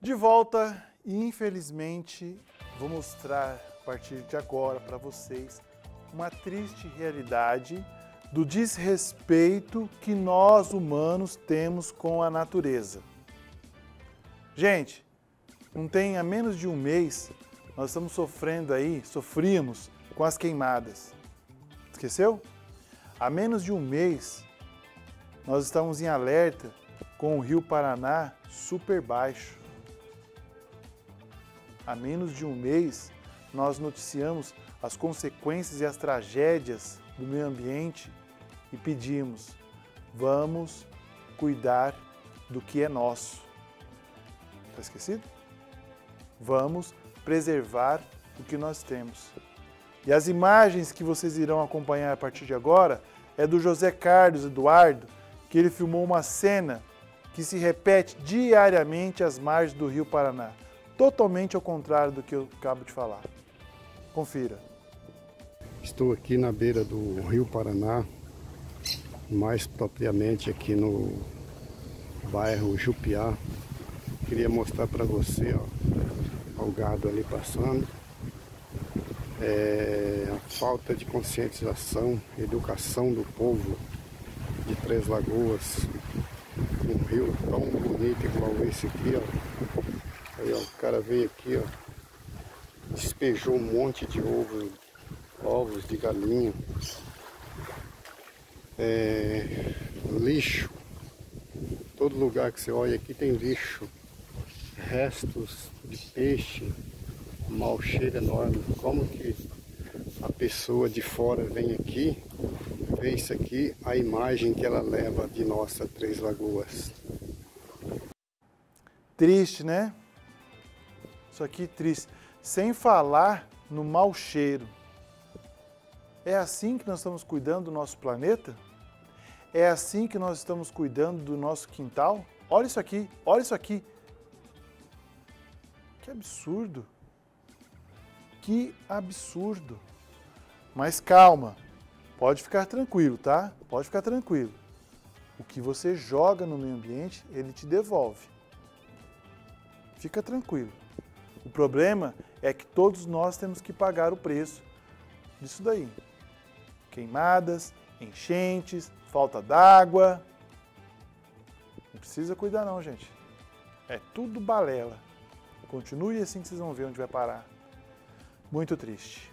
De volta, e infelizmente vou mostrar a partir de agora para vocês uma triste realidade do desrespeito que nós humanos temos com a natureza. Gente, não tem há menos de um mês, nós estamos sofríamos com as queimadas. Esqueceu? Há menos de um mês, nós estamos em alerta com o Rio Paraná super baixo. Há menos de um mês, nós noticiamos as consequências e as tragédias do meio ambiente e pedimos, vamos cuidar do que é nosso. Tá esquecido? Vamos preservar o que nós temos. E as imagens que vocês irão acompanhar a partir de agora é do José Carlos Eduardo, que ele filmou uma cena que se repete diariamente às margens do Rio Paraná. Totalmente ao contrário do que eu acabo de falar. Confira. Estou aqui na beira do Rio Paraná, mais propriamente aqui no bairro Jupiá. Queria mostrar para você, ó, o gado ali passando. A falta de conscientização, educação do povo de Três Lagoas. Um rio tão bonito igual esse aqui, ó. Aí, ó, o cara veio aqui, ó, despejou um monte de ovos de galinha, lixo. Todo lugar que você olha aqui tem lixo, restos de peixe, um mau cheiro enorme. Como que a pessoa de fora vem aqui, vê isso aqui, a imagem que ela leva de nossa Três Lagoas. Triste, né? Isso aqui triste, sem falar no mau cheiro. É assim que nós estamos cuidando do nosso planeta? É assim que nós estamos cuidando do nosso quintal? Olha isso aqui, olha isso aqui. Que absurdo. Que absurdo. Mas calma, pode ficar tranquilo, tá? Pode ficar tranquilo. O que você joga no meio ambiente, ele te devolve. Fica tranquilo. O problema é que todos nós temos que pagar o preço disso daí. Queimadas, enchentes, falta d'água. Não precisa cuidar não, gente. É tudo balela. Continue assim que vocês vão ver onde vai parar. Muito triste.